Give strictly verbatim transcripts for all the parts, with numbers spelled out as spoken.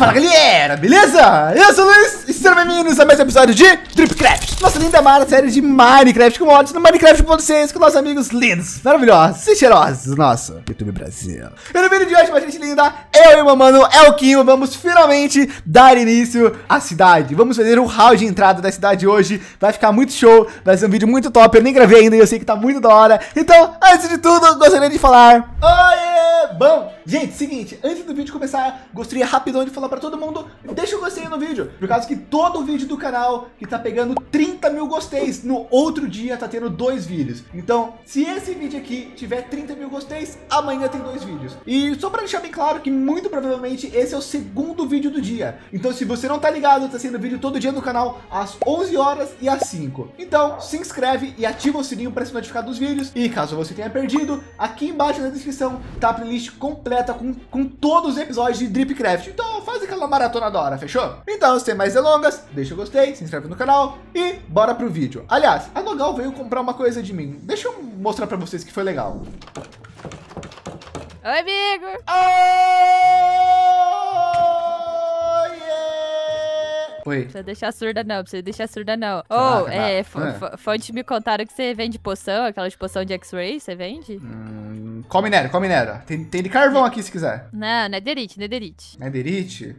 Fala galera, beleza? Eu sou o Luiz e sejam bem-vindos a mais um episódio de DripCraft, nossa linda mara série de Minecraft com mods no Minecraft com vocês, com nossos amigos lindos, maravilhosos e cheirosos, nosso YouTube Brasil. E no vídeo de hoje, minha gente linda, eu e meu mano Elquinho vamos finalmente dar início à cidade. Vamos fazer um hall de entrada da cidade hoje, vai ficar muito show, vai ser um vídeo muito top, eu nem gravei ainda e eu sei que tá muito da hora. Então, antes de tudo, gostaria de falar... Oiê! Bom, gente, seguinte, antes do vídeo começar, gostaria rapidão de falar pra todo mundo, deixa o gostei no vídeo, por causa que todo o vídeo do canal que tá pegando trinta mil gosteis, no outro dia tá tendo dois vídeos. Então, se esse vídeo aqui tiver trinta mil gosteis, amanhã tem dois vídeos. E só pra deixar bem claro que muito provavelmente esse é o segundo vídeo do dia. Então, se você não tá ligado, tá sendo vídeo todo dia no canal às onze horas e às cinco. Então, se inscreve e ativa o sininho pra se notificar dos vídeos. E caso você tenha perdido, aqui embaixo na descrição tá a playlist completa com, com todos os episódios de DripCraft. Então, faz aquela maratona da hora, fechou? Então, sem mais delongas, deixa o gostei, se inscreve no canal e bora pro vídeo. Aliás, a Nogal veio comprar uma coisa de mim. Deixa eu mostrar pra vocês que foi legal. Oi, amigo! Oh, yeah. Oi. Não precisa deixar surda não, precisa deixar surda não. Ou, oh, é, é. Fonte me contaram que você vende poção, aquela de poção de X-Ray, você vende? Hum. Qual minério? Qual minério? Tem, tem de carvão aqui, se quiser. Não, nederite, nederite. Nederite?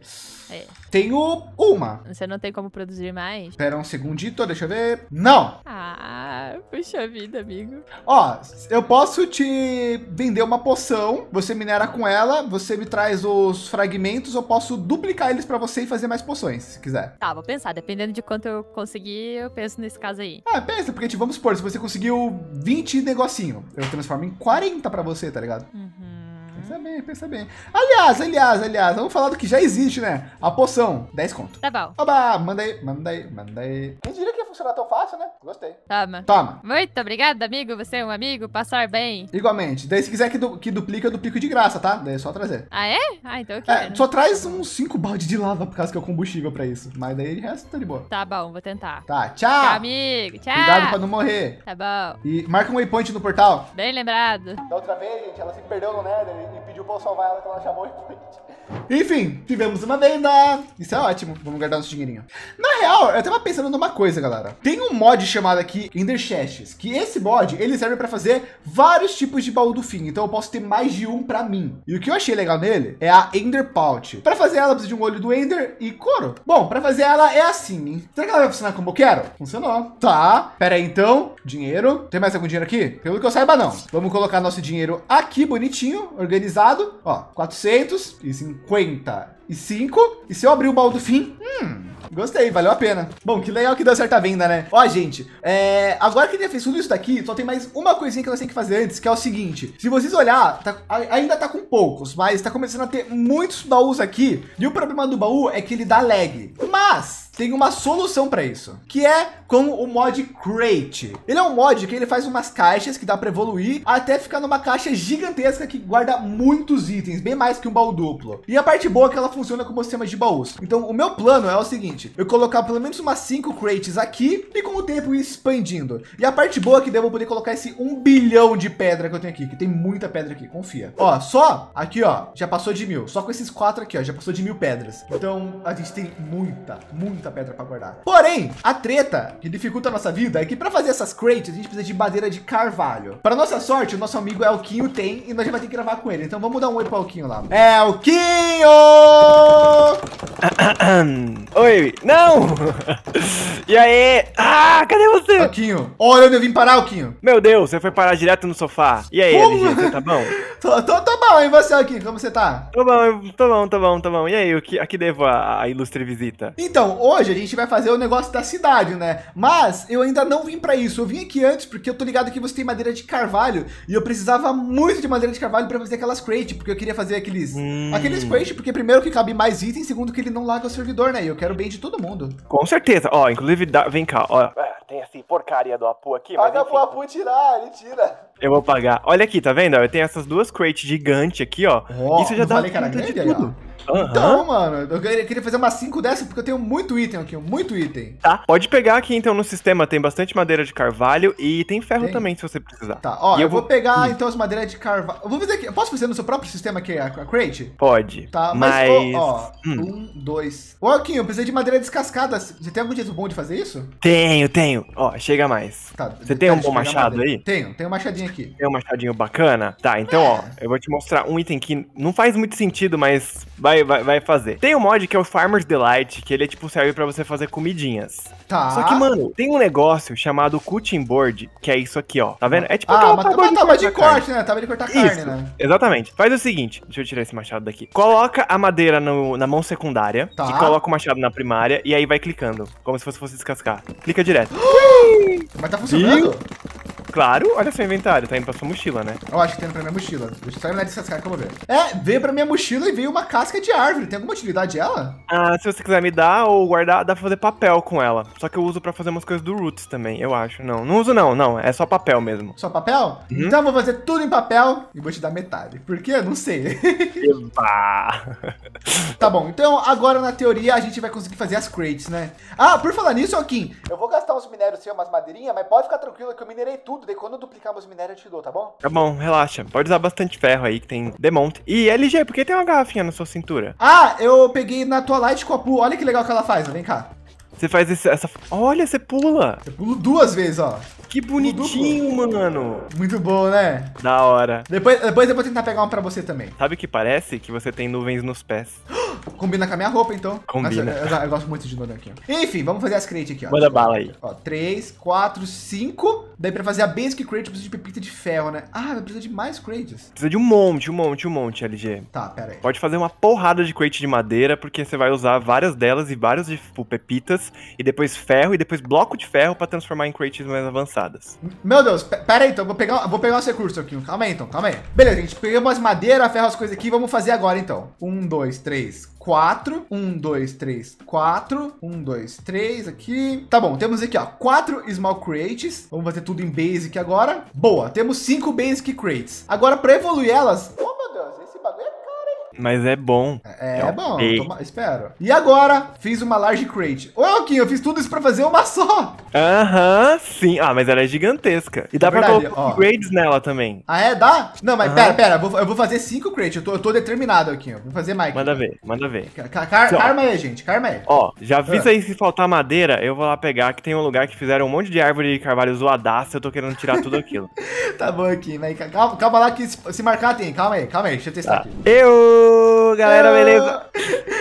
É. Tenho uma. Você não tem como produzir mais? Espera um segundito, deixa eu ver. Não! Ah, puxa vida, amigo. Ó, eu posso te vender uma poção, você minera com ela, você me traz os fragmentos, eu posso duplicar eles pra você e fazer mais poções, se quiser. Tá, vou pensar. Dependendo de quanto eu conseguir, eu penso nesse caso aí. Ah, pensa, porque vamos supor, se você conseguiu vinte negocinho, eu transformo em quarenta pra você. Você, tá ligado? Uhum. Pensa bem, pensa bem. Aliás, aliás, aliás, vamos falar do que já existe, né? A poção, dez conto. Tá bom. Oba, manda aí, manda aí, manda aí. Eu diria que ia funcionar tão fácil, né? Gostei. Toma. Toma. Muito obrigado, amigo. Você é um amigo. Passar bem. Igualmente. Daí, se quiser que, du que duplica, eu duplico de graça, tá? Daí é só trazer. Ah, é? Ah, então eu quero. É, só traz uns cinco baldes de lava, por causa que é o combustível pra isso. Mas daí, de resto, tá de boa. Tá bom, vou tentar. Tá, tchau. Tchau, amigo. Tchau. Cuidado pra não morrer. Tá bom. E marca um waypoint no portal. Bem lembrado. Da outra vez, gente, ela se perdeu no Nether e pediu pra eu salvar ela, que ela chamou waypoint. Enfim, tivemos uma venda. Isso é ótimo. Vamos guardar nosso dinheirinho. Na real, eu tava pensando numa coisa, galera. Tem um mod chamado aqui, Ender Chests, que esse mod, ele serve pra fazer vários tipos de baú do fim. Então eu posso ter mais de um pra mim. E o que eu achei legal nele é a Ender Pouch. Pra fazer ela, precisa de um olho do Ender e couro. Bom, pra fazer ela é assim, hein? Será que ela vai funcionar como eu quero? Funcionou. Tá. Pera aí, então. Dinheiro. Tem mais algum dinheiro aqui? Pelo que eu saiba, não. Vamos colocar nosso dinheiro aqui, bonitinho, organizado. Ó, quatrocentos e cinquenta e cinco. E se eu abrir o baú do fim... Hum... Gostei, valeu a pena. Bom, que legal que deu certa venda, né? Ó, gente, é... agora que a gente fez tudo isso daqui, só tem mais uma coisinha que nós temos que fazer antes, que é o seguinte. Se vocês olharem, tá... ainda tá com poucos, mas tá começando a ter muitos baús aqui. E o problema do baú é que ele dá lag. Mas... tem uma solução para isso, que é com o mod Crate. Ele é um mod que ele faz umas caixas que dá para evoluir até ficar numa caixa gigantesca que guarda muitos itens, bem mais que um baú duplo. E a parte boa é que ela funciona como sistema de baús. Então o meu plano é o seguinte, eu colocar pelo menos umas cinco crates aqui e com o tempo ir expandindo. E a parte boa é que daí eu vou poder colocar esse um bilhão de pedra que eu tenho aqui, que tem muita pedra aqui, confia. Ó, só aqui, ó, já passou de mil. Só com esses quatro aqui, ó, já passou de mil pedras. Então a gente tem muita, muita pedra para guardar. Porém, a treta que dificulta a nossa vida é que para fazer essas crates a gente precisa de madeira de carvalho. Para nossa sorte, o nosso amigo Elquinho tem e nós já vai ter que gravar com ele. Então vamos dar um oi para o Elquinho lá. Elquinho! Oi! Não! E aí? Ah, cadê você? Elquinho, olha onde eu vim parar, Elquinho. Meu Deus, você foi parar direto no sofá. E aí, L G, você tá bom? tô, tô, tô bom, e você, Elquinho? Como você tá? Tô bom, tô bom, tô bom, tô bom. E aí, o que, a que devo a, a ilustre visita? Então, hoje a gente vai fazer o negócio da cidade, né? Mas eu ainda não vim pra isso. Eu vim aqui antes porque eu tô ligado que você tem madeira de carvalho e eu precisava muito de madeira de carvalho pra fazer aquelas crates, porque eu queria fazer aqueles... Hum. Aqueles crates, porque primeiro que cabe mais itens, segundo que ele não larga o servidor, né? E eu quero bem de todo mundo. Com certeza. Ó, inclusive, dá... vem cá, ó. Ah, tem essa porcaria do Apu aqui, mas... Paga pro Apu tirar, ele tira. Eu vou pagar. Olha aqui, tá vendo? Eu tenho essas duas crates gigantes aqui, ó. Oh, isso já dá valeu, cara, grande, de tudo. Uhum. Então, mano, eu queria fazer umas cinco dessas porque eu tenho muito item aqui, muito item. Tá, pode pegar aqui então no sistema, tem bastante madeira de carvalho e tem ferro tem. também se você precisar. Tá, ó, eu, eu vou, vou pegar então as madeiras de carvalho. Eu vou fazer aqui, eu posso fazer no seu próprio sistema aqui a, a crate? Pode. Tá, mas, mas... ó, ó hum. um, dois. Ô, Elquinho, eu precisei de madeira descascada, você tem algum jeito bom de fazer isso? Tenho, tenho. Ó, chega mais. Tá, você tem um bom machado aí? Tenho, tenho um machadinho aqui. Tem um machadinho bacana? Tá, então, é. ó, eu vou te mostrar um item que não faz muito sentido, mas... Vai, vai, vai fazer. Tem um mod que é o Farmer's Delight, que ele é tipo, serve pra você fazer comidinhas. Tá. Só que, mano, tem um negócio chamado Cutting Board, que é isso aqui, ó. Tá vendo? É tipo ah, uma tábua de, tábua de corte, né? Tábua de cortar carne, isso, né? Exatamente. Faz o seguinte, deixa eu tirar esse machado daqui. Coloca a madeira no, na mão secundária, tá. E coloca o machado na primária, e aí vai clicando, como se você fosse descascar. Clica direto. Mas tá funcionando? E... Claro, olha seu inventário, tá indo pra sua mochila, né? Eu acho que tá indo pra minha mochila. Deixa eu só terminar de descascar que eu vou ver. É, veio pra minha mochila e veio uma casca de árvore. Tem alguma utilidade ela? Ah, se você quiser me dar ou guardar, dá pra fazer papel com ela. Só que eu uso pra fazer umas coisas do Roots também, eu acho. Não, não uso não, não. É só papel mesmo. Só papel? Uhum. Então eu vou fazer tudo em papel e vou te dar metade. Por quê? Eu não sei. Tá bom, então agora na teoria a gente vai conseguir fazer as crates, né? Ah, por falar nisso, Elquinho, eu vou gastar uns minérios seus, umas madeirinhas, mas pode ficar tranquilo que eu minerei tudo. Daí quando eu duplicar meus minérios eu te dou, tá bom? Tá bom, relaxa. Pode usar bastante ferro aí, que tem demonte. E é L G, por que tem uma garrafinha na sua cintura? Ah, eu peguei na tua Light Copu. Olha que legal que ela faz, ó. Vem cá. Você faz esse, essa... Olha, você pula. Você pula duas vezes, ó. Que bonitinho, mano. Muito bom, né? Da hora. Depois, depois eu vou tentar pegar uma pra você também. Sabe o que parece? Que você tem nuvens nos pés. Combina com a minha roupa, então. Combina. Nossa, eu, eu, eu gosto muito de novo aqui. Enfim, vamos fazer as crates aqui, ó. Manda bala aí. Ó, três, quatro, cinco. Daí pra fazer a basic crate, eu preciso de pepita de ferro, né? Ah, eu preciso de mais crates. Precisa de um monte, um monte, um monte, L G. Tá, pera aí. Pode fazer uma porrada de crate de madeira, porque você vai usar várias delas e várias de tipo, pepitas, e depois ferro, e depois bloco de ferro pra transformar em crates mais avançadas. Meu Deus, pera aí então, vou pegar, vou pegar os recursos aqui. Calma aí então, calma aí. Beleza, gente, pegamos madeira, ferro, as coisas aqui, vamos fazer agora então. Um, dois, três, quatro. Um, dois, três, quatro. Um, dois, três aqui. Tá bom, temos aqui, ó, quatro small crates. Vamos fazer tudo em basic agora. Boa, temos cinco basic crates. Agora pra evoluir elas... Mas é bom. É, é bom, toma, espero. E agora, fiz uma large crate. Ô, Elquinho, eu fiz tudo isso pra fazer uma só. Aham, sim. Ah, mas ela é gigantesca. E dá é pra colocar upgrades nela também. Ah, é? Dá? Não, mas uhum. pera, pera. Eu vou, eu vou fazer cinco crates. Eu tô, eu tô determinado, Elquinho. Vou fazer mais. Manda ver, manda ver. Car car so, carma aí, gente. Carma aí. Ó, já avisa ah. aí se faltar madeira, eu vou lá pegar, que tem um lugar que fizeram um monte de árvore de carvalho zoadaça. Eu tô querendo tirar tudo aquilo. Tá bom, Elquinho. Calma, calma lá que se marcar tem. Calma aí, calma aí. Deixa eu testar tá. aqui. Eu... Galera, ah, beleza?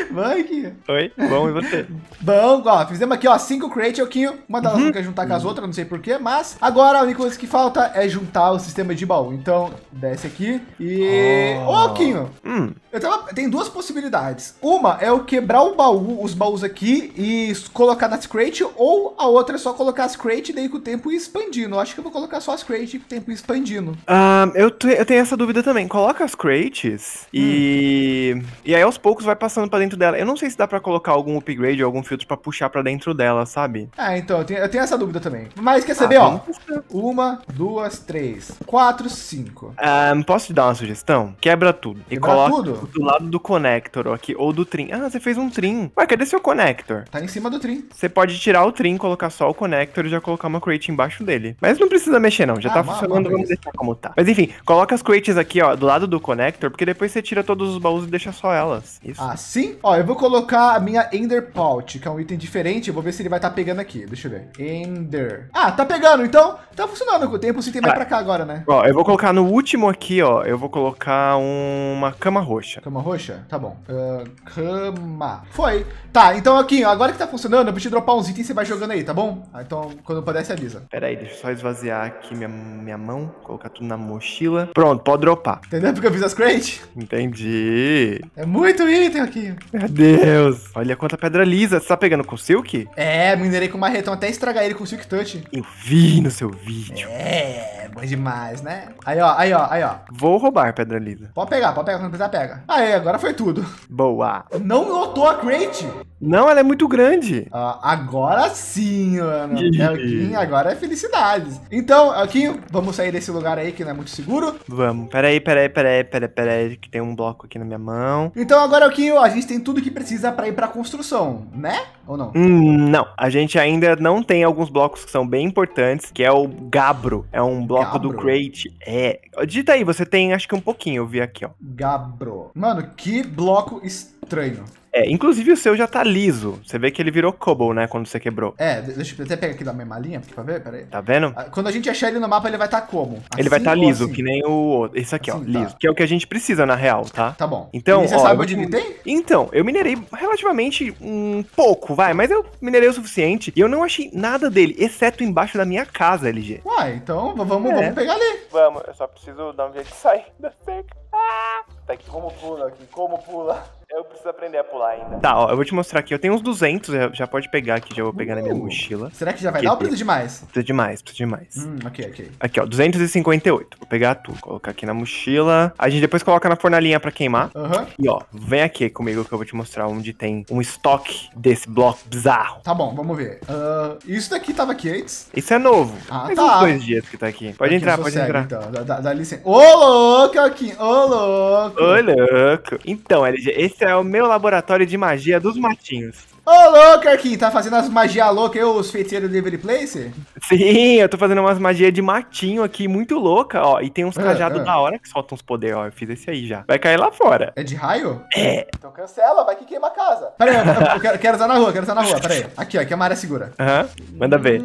Mike. Oi, bom, e você? Bom, ó, fizemos aqui, ó, cinco crates, Elquinho. Uma delas uhum. não quer juntar com as outras, não sei porquê, mas agora a única coisa que falta é juntar o sistema de baú. Então, desce aqui e... Ô, oh. Elquinho, hum. eu tava... tem duas possibilidades. Uma é eu quebrar o baú, os baús aqui e colocar nas crates, ou a outra é só colocar as crates e daí com o tempo expandindo. Eu acho que eu vou colocar só as crates e com o tempo expandindo. Ah, eu, eu tenho essa dúvida também. Coloca as crates e... Hum. E, e aí aos poucos vai passando pra dentro dela. Eu não sei se dá pra colocar algum upgrade ou algum filtro pra puxar pra dentro dela, sabe? Ah, então, eu tenho, eu tenho essa dúvida também. Mas quer saber, ah, ó? Não. Uma, duas, três, quatro, cinco. Um, posso te dar uma sugestão? Quebra tudo. Quebra e coloca tudo? Do lado do conector aqui, ou do trim. Ah, você fez um trim. Ué, cadê seu conector? Tá em cima do trim. Você pode tirar o trim, colocar só o conector e já colocar uma crate embaixo dele. Mas não precisa mexer, não. Já ah, tá mal, funcionando, vamos deixar como tá. Mas enfim, coloca as crates aqui, ó, do lado do conector, porque depois você tira todos os baús e deixa só elas. Isso. Ah, sim? Ó, eu vou colocar a minha Ender Pouch, que é um item diferente. Eu vou ver se ele vai estar tá pegando aqui. Deixa eu ver. Ender. Ah, tá pegando, então. Tá funcionando com o tempo. O item vai pra cá agora, né? Ó, eu vou colocar no último aqui, ó. Eu vou colocar uma cama roxa. Cama roxa? Tá bom. Uh, cama. Foi. Tá, então aqui, ó, agora que tá funcionando, eu vou te dropar uns itens e você vai jogando aí, tá bom? Ah, então, quando puder, você avisa. Pera aí, deixa eu só esvaziar aqui minha, minha mão. Colocar tudo na mochila. Pronto, pode dropar. Entendeu porque eu fiz as crates? Entendi. É muito item aqui. Meu Deus. Olha quanta pedra lisa. Você tá pegando com silk? É, minerei com marretão até estragar ele com silk touch. Eu vi no seu vídeo. É, bom demais, né? Aí, ó, aí, ó, aí, ó. Vou roubar pedra lisa. Pode pegar, pode pegar. Quando precisar, pega. Aí, agora foi tudo. Boa. Não lotou a crate? Não, ela é muito grande. Ah, agora sim, mano. Elquinho, agora é felicidades. Então, Elquinho, vamos sair desse lugar aí que não é muito seguro. Vamos. Peraí, peraí, peraí, peraí, peraí, que tem um bloco aqui na minha mão. Então, agora, Elquinho, a gente tem tudo que precisa pra ir pra construção, né? Ou não? Hum, não. A gente ainda não tem alguns blocos que são bem importantes, que é o gabro. É um bloco gabro do crate. É. Digita aí, você tem, acho que um pouquinho, eu vi aqui, ó. Gabro. Mano, que bloco estranho. É, inclusive o seu já tá liso. Você vê que ele virou cobble, né, quando você quebrou. É, deixa eu até pegar aqui da mesma linha, porque pra ver, peraí. Tá vendo? Quando a gente achar ele no mapa, ele vai tá como? Assim, ele vai tá liso, assim? Que nem o outro. Esse aqui, assim, ó, tá liso. Que é o que a gente precisa, na real, tá? Tá bom. Então, e você ó, sabe onde eu... ele tem? Então, eu minerei relativamente um pouco, vai, mas eu minerei o suficiente e eu não achei nada dele, exceto embaixo da minha casa, L G. Uai, então vamos, é. vamos pegar ali. Vamos, eu só preciso dar um jeito de sair da cerca. Ah! Tá aqui, como pula aqui, como pula. Eu preciso aprender a pular ainda. Tá, ó, eu vou te mostrar aqui. Eu tenho uns duzentos, já, já pode pegar aqui, já vou pegar uh, na minha mochila. Será que já vai aqui, dar ou precisa de mais? Precisa de mais, precisa de mais. Hum, ok, ok. Aqui, ó, duzentos e cinquenta e oito. Vou pegar tudo, colocar aqui na mochila. A gente depois coloca na fornalhinha pra queimar. Aham. Uhum. E, ó, vem aqui comigo que eu vou te mostrar onde tem um estoque desse bloco bizarro. Tá bom, vamos ver. Uh, isso daqui tava aqui antes? Isso é novo. Ah, Faz tá. Faz uns dois dias que tá aqui. Pode entrar, pode entrar. Então, dá, dá licença. Ô, louco, aqui. Ô, louco. Ô, louco. Então, L G, esse é o meu laboratório de magia dos matinhos. Ô, louco, Elquinho, tá fazendo as magias loucas aí, os feiticeiros do Delivery Place? Sim, eu tô fazendo umas magias de matinho aqui, muito louca, ó. E tem uns cajados uh, uh. da hora que soltam uns poderes, ó. Eu fiz esse aí já. Vai cair lá fora. É de raio? É. Então cancela, vai que queima a casa. Pera aí, eu, eu quero, quero usar na rua, quero usar na rua, pera aí. Aqui, ó, aqui é uma área segura. Aham, uhum. Manda ver.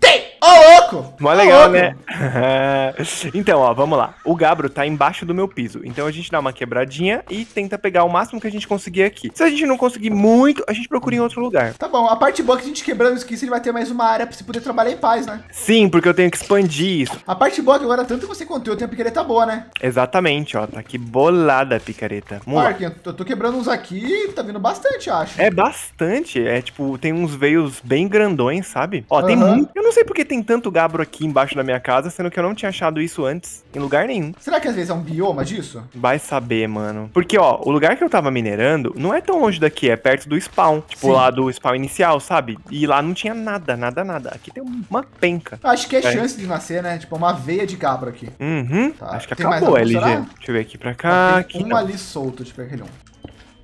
Tem! Ô, louco! Mó legal, né? Então, ó, vamos lá. O gabro tá embaixo do meu piso. Então a gente dá uma quebradinha e tenta pegar o máximo que a gente conseguir aqui. Se a gente não conseguir muito, a gente procura em outro lugar. Tá bom. A parte boa é que a gente quebrando isso aqui, ele vai ter mais uma área pra você poder trabalhar em paz, né? Sim, porque eu tenho que expandir isso. A parte boa é que agora, tanto que você contou, tem a picareta boa, né? Exatamente, ó. Tá aqui bolada a picareta. Marquinhos, eu tô quebrando uns aqui, tá vindo bastante, acho. É bastante. É tipo, tem uns veios bem grandões, sabe? Ó, uhum. Tem muito. Eu não sei porque tem tanto gabro aqui embaixo da minha casa, sendo que eu não tinha achado isso antes em lugar nenhum. Será que às vezes é um bioma disso? Vai saber, mano. Porque, ó, o lugar que eu tava minerando não é tão longe daqui, é perto do spawn. Tipo, sim, lá do spawn inicial, sabe? E lá não tinha nada, nada, nada. Aqui tem uma penca. Acho que é, é. chance de nascer, né? Tipo, uma veia de gabro aqui. Uhum. Tá. Acho que tem acabou, L G. Deixa eu ver aqui pra cá. Aqui, um não. ali solto, tipo aquele um.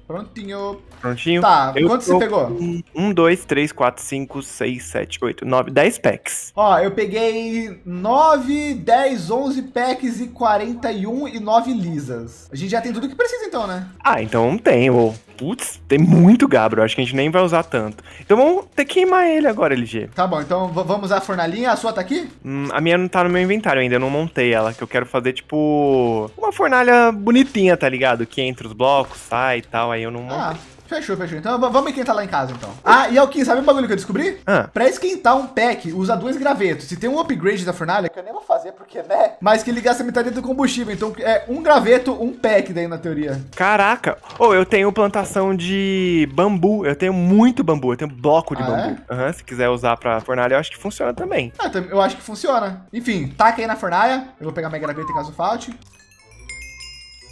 Prontinho. Prontinho. Tá, eu quanto você pegou? um, dois, três, quatro, cinco, seis, sete, oito, nove, dez packs. Ó, eu peguei nove, dez, onze packs e quarenta e um e nove lisas. A gente já tem tudo que precisa então, né? Ah, então tem, ô. Putz, tem muito gabro, acho que a gente nem vai usar tanto. Então vamos ter que queimar ele agora, L G. Tá bom, então vamos usar a fornalhinha, a sua tá aqui? Hum, a minha não tá no meu inventário ainda, eu não montei ela, que eu quero fazer tipo uma fornalha bonitinha, tá ligado? Que entra os blocos, sai e tal, aí eu não montei. Ah. Fechou, fechou. Então vamos esquentar lá em casa, então. Ah, e Elquinho, sabe um bagulho que eu descobri? Ah. Pra esquentar um pack, usa dois gravetos. Se tem um upgrade da fornalha, que eu nem vou fazer porque, né? Mas que ele gasta metade do combustível. Então é um graveto, um pack daí na teoria. Caraca. Ô, oh, eu tenho plantação de bambu. Eu tenho muito bambu. Eu tenho bloco de ah, bambu. É? Uhum, se quiser usar pra fornalha, eu acho que funciona também. Ah, eu acho que funciona. Enfim, taca aí na fornalha. Eu vou pegar minha graveta caso falte.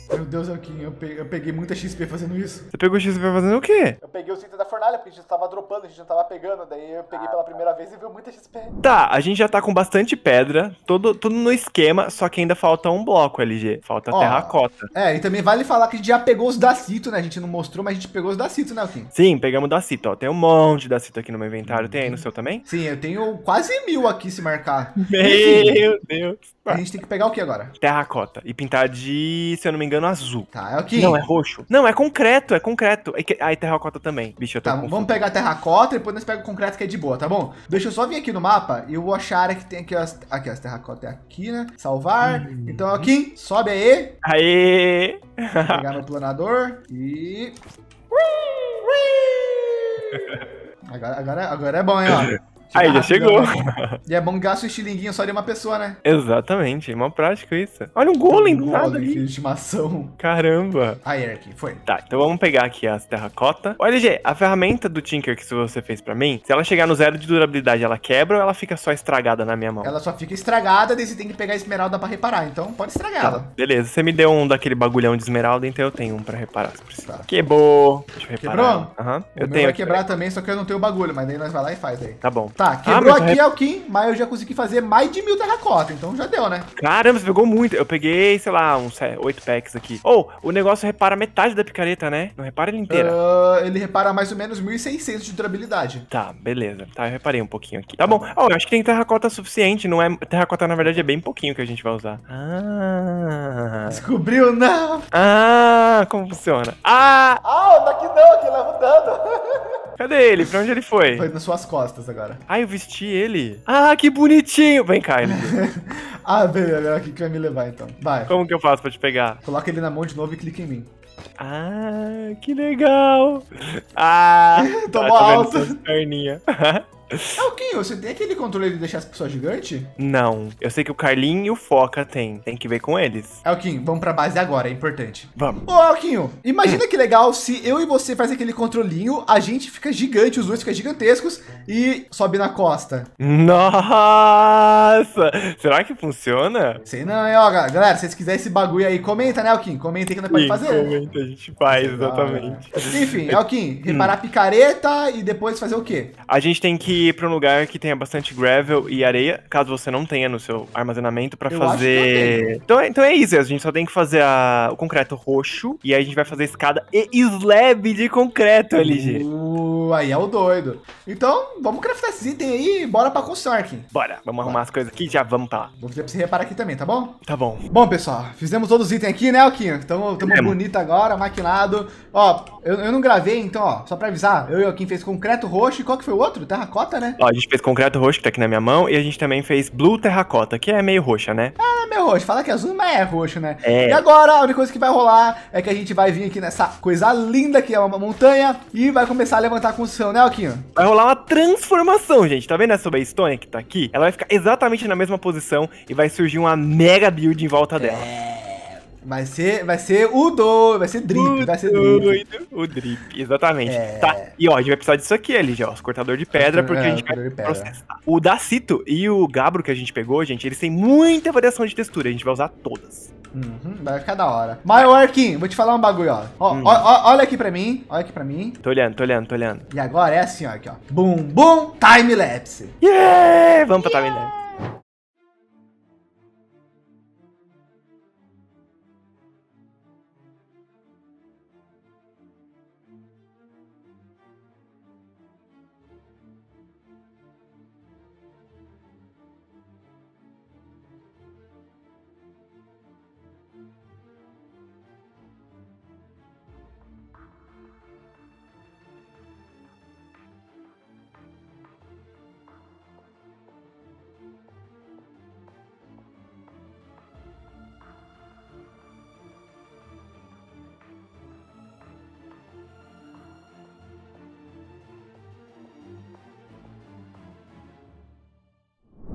Meu Deus, Elquinho, eu peguei, eu peguei muita X P fazendo isso. Você pegou X P fazendo o quê? Eu peguei o cinto da fornalha, porque a gente tava dropando, a gente não tava pegando. Daí eu peguei pela primeira vez e viu muita X P. Tá, a gente já tá com bastante pedra, todo, tudo no esquema, só que ainda falta um bloco, L G. Falta Ó, terracota. É, e também vale falar que a gente já pegou os dacito, né? A gente não mostrou, mas a gente pegou os dacito, né, Elquinho? Sim, pegamos dacito, ó. Tem um monte de dacito aqui no meu inventário. Tem aí no seu também? Sim, eu tenho quase mil aqui, se marcar. Meu Deus. A gente tem que pegar o que agora? Terracota. E pintar de, se eu não me engano, azul. Tá, é o que? Não, é roxo. Não, é concreto, é concreto. Ah, e terracota também. Bicho, eu tô Tá, confuso. Vamos pegar a terracota e depois nós pegamos o concreto que é de boa, tá bom? Deixa eu só vir aqui no mapa e eu vou achar a área que tem aqui as... Aqui, as terracotas é aqui, né? Salvar. Hum. Então, aqui, sobe aí. Aê! Vou pegar meu planador e... Agora, agora, agora é bom, hein, ó. Aí, já chegou. E é bom que gasta o estilinguinho só de uma pessoa, né? Exatamente, é uma prática isso. Olha um golem do lado ali. Estimação. Caramba. Aí, Eric, foi. Tá, então vamos pegar aqui as terracota. Olha, G, a ferramenta do Tinker que você fez pra mim, se ela chegar no zero de durabilidade, ela quebra ou ela fica só estragada na minha mão? Ela só fica estragada, daí você tem que pegar a esmeralda pra reparar, então pode estragar tá, ela. Beleza, você me deu um daquele bagulhão de esmeralda, então eu tenho um pra reparar, se precisar. Tá. Quebrou. Deixa eu reparar. Quebrou? Aham. Uhum. Eu tenho. Vai quebrar também, só que eu não tenho o bagulho, mas daí nós vai lá e faz daí. Tá bom. Tá, quebrou ah, aqui, Elquinho, rep... mas eu já consegui fazer mais de mil terracota, então já deu, né? Caramba, você pegou muito. Eu peguei, sei lá, uns oito packs aqui. Ou, oh, o negócio repara metade da picareta, né? Não repara ele inteira. Uh, ele repara mais ou menos mil e seiscentos de durabilidade. Tá, beleza. Tá, eu reparei um pouquinho aqui. Tá bom. Ó, oh, eu acho que tem terracota suficiente, não é... Terracota, na verdade, é bem pouquinho que a gente vai usar. Ah... Descobriu, não! Ah, como funciona? Ah! Ah, daqui não, aqui leva o dano. Cadê ele? Pra onde ele foi? Foi nas suas costas agora. Ah, eu vesti ele. Ah, que bonitinho. Vem cá, ele. Ah, velho, agora aqui que vai me levar, então. Vai. Como que eu faço pra te pegar? Coloca ele na mão de novo e clica em mim. Ah, que legal. Ah. Tomou alto. Perninha. Elquinho, você tem aquele controle de deixar as pessoas gigantes? Não, eu sei que o Carlinho e o Foca tem, tem que ver com eles. Elquinho, vamos pra base agora, é importante. Vamos. Ô, Elquinho, imagina que legal se eu e você faz aquele controlinho, a gente fica gigante, os dois ficam gigantescos e sobe na costa. Nossa, será que funciona? Sei não, hein, ó, galera, se vocês quiserem esse bagulho aí, comenta, né, Elquinho? Comenta aí que nós podemos fazer. Comenta, a gente faz, exatamente. Enfim, Elquinho, reparar a picareta e depois fazer o quê? A gente tem que ir para um lugar que tenha bastante gravel e areia, caso você não tenha no seu armazenamento, para fazer... Então é, então é isso, a gente só tem que fazer a... o concreto roxo, e aí a gente vai fazer escada e slab de concreto, L G. Uh, aí é o doido. Então, vamos craftar esses itens aí e bora pra construção, Arkin. Bora, vamos arrumar as coisas aqui e já vamos pra lá. Vou pedir pra você reparar aqui também, tá bom? Tá bom. Bom, pessoal, fizemos todos os itens aqui, né, Elquinho? Tamo, tamo bonito agora, maquinado. Ó, eu, eu não gravei, então, ó, só pra avisar, eu e o Elquinho fez concreto roxo, e qual que foi o outro? Terracota? Né? Ó, a gente fez concreto roxo, que tá aqui na minha mão, e a gente também fez blue terracota, que é meio roxa, né? É, meio roxo. Fala que é azul, mas é roxo, né? É. E agora, a única coisa que vai rolar é que a gente vai vir aqui nessa coisa linda que é uma montanha e vai começar a levantar a construção, né, Elquinho? Vai rolar uma transformação, gente. Tá vendo essa base que tá aqui? Ela vai ficar exatamente na mesma posição e vai surgir uma mega build em volta dela. É. Vai ser, vai ser o do, vai ser drip, o vai ser drip. Doido, o drip, exatamente. É. Tá, e ó, a gente vai precisar disso aqui, ali, já, ó, os cortadores de pedra, porque é, a gente vai processar. O dacito e o gabro que a gente pegou, gente, eles têm muita variação de textura, a gente vai usar todas. Uhum, vai ficar da hora. Mas, Elquinho, vou te falar um bagulho, ó. Ó, hum. ó, ó. Olha aqui pra mim, olha aqui pra mim. Tô olhando, tô olhando, tô olhando. E agora é assim, ó, aqui, ó. Boom, boom, time-lapse. Yeah! Vamos pra yeah. time-lapse.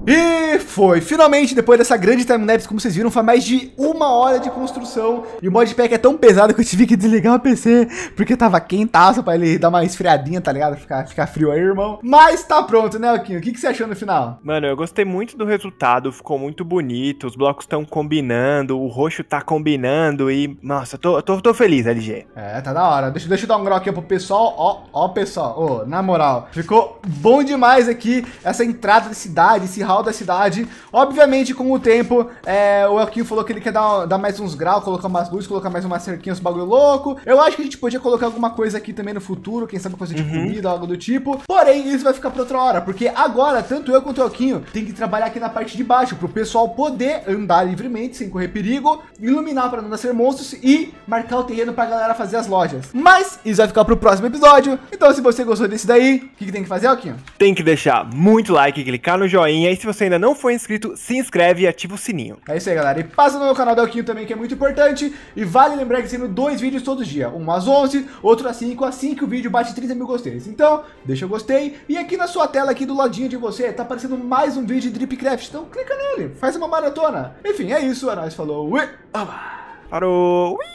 E foi! Finalmente, depois dessa grande timelapse, como vocês viram, foi mais de uma hora de construção. E o modpack é tão pesado que eu tive que desligar o P C, porque tava quentaço pra ele dar uma esfriadinha, tá ligado? Ficar, ficar frio aí, irmão. Mas tá pronto, né, Elquinho? O que, que você achou no final? Mano, eu gostei muito do resultado, ficou muito bonito, os blocos estão combinando, o roxo tá combinando e... Nossa, eu tô, eu tô, tô feliz, L G. É, tá da hora. Deixa, deixa eu dar um groque pro pessoal. Ó, ó, pessoal. Ô, na moral, ficou bom demais aqui essa entrada de cidade, esse da cidade. Obviamente, com o tempo, é, o Elquinho falou que ele quer dar, dar mais uns graus, colocar umas luzes, colocar mais umas cerquinhas, um bagulho louco. Eu acho que a gente podia colocar alguma coisa aqui também no futuro, quem sabe coisa de uhum. comida, algo do tipo. Porém, isso vai ficar para outra hora, porque agora, tanto eu quanto o Elquinho tem que trabalhar aqui na parte de baixo, para o pessoal poder andar livremente, sem correr perigo, iluminar para não nascer monstros e marcar o terreno para a galera fazer as lojas. Mas, isso vai ficar para o próximo episódio. Então, se você gostou desse daí, o que, que tem que fazer, Elquinho? Tem que deixar muito like, clicar no joinha, e se você ainda não foi for inscrito, se inscreve e ativa o sininho. É isso aí, galera. E passa no meu canal do Elquinho também, que é muito importante. E vale lembrar que sendo dois vídeos todo dia. Um às onze, outro às cinco. Assim que o vídeo bate trinta mil gostei. Então, deixa o gostei. E aqui na sua tela, aqui do ladinho de você, tá aparecendo mais um vídeo de DripCraft. Então, clica nele. Faz uma maratona. Enfim, é isso. É nóis. Falou. Ui. Parou. Ui.